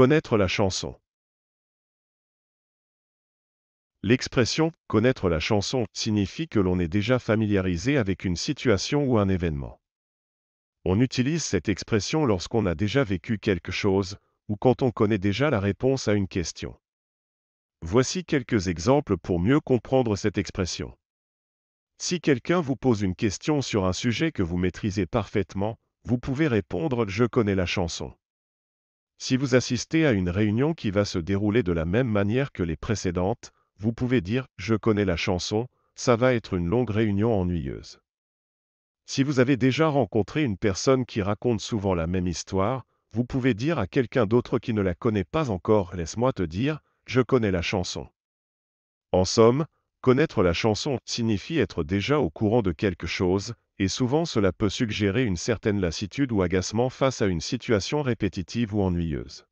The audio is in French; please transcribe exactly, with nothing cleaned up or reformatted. Connaître la chanson. L'expression « connaître la chanson » signifie que l'on est déjà familiarisé avec une situation ou un événement. On utilise cette expression lorsqu'on a déjà vécu quelque chose ou quand on connaît déjà la réponse à une question. Voici quelques exemples pour mieux comprendre cette expression. Si quelqu'un vous pose une question sur un sujet que vous maîtrisez parfaitement, vous pouvez répondre « Je connais la chanson ». Si vous assistez à une réunion qui va se dérouler de la même manière que les précédentes, vous pouvez dire « Je connais la chanson », ça va être une longue réunion ennuyeuse. Si vous avez déjà rencontré une personne qui raconte souvent la même histoire, vous pouvez dire à quelqu'un d'autre qui ne la connaît pas encore « Laisse-moi te dire, je connais la chanson ». En somme, connaître la chanson signifie être déjà au courant de quelque chose, et souvent cela peut suggérer une certaine lassitude ou agacement face à une situation répétitive ou ennuyeuse.